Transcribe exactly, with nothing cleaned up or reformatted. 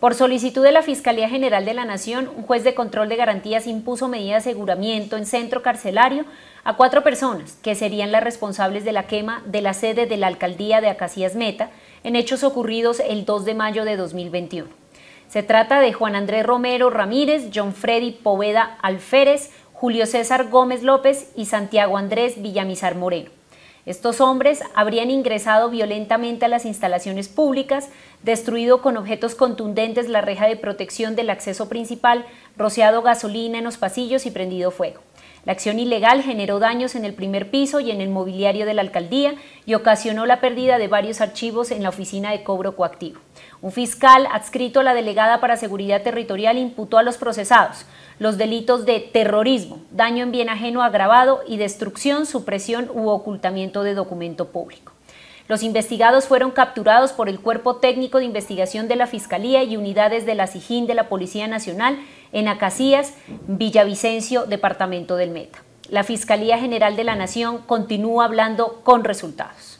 Por solicitud de la Fiscalía General de la Nación, un juez de control de garantías impuso medida de aseguramiento en centro carcelario a cuatro personas que serían las responsables de la quema de la sede de la Alcaldía de Acacías Meta en hechos ocurridos el dos de mayo de dos mil veintiuno. Se trata de Juan Andrés Romero Ramírez, John Freddy Poveda Alférez, Julio César Gómez López y Santiago Andrés Villamizar Moreno. Estos hombres habrían ingresado violentamente a las instalaciones públicas, destruido con objetos contundentes la reja de protección del acceso principal, rociado gasolina en los pasillos y prendido fuego. La acción ilegal generó daños en el primer piso y en el mobiliario de la alcaldía y ocasionó la pérdida de varios archivos en la oficina de cobro coactivo. Un fiscal adscrito a la delegada para seguridad territorial imputó a los procesados los delitos de terrorismo, daño en bien ajeno agravado y destrucción, supresión u ocultamiento de documento público. Los investigados fueron capturados por el Cuerpo Técnico de Investigación de la Fiscalía y unidades de la SIJÍN de la Policía Nacional en Acacías, Villavicencio, departamento del Meta. La Fiscalía General de la Nación continúa hablando con resultados.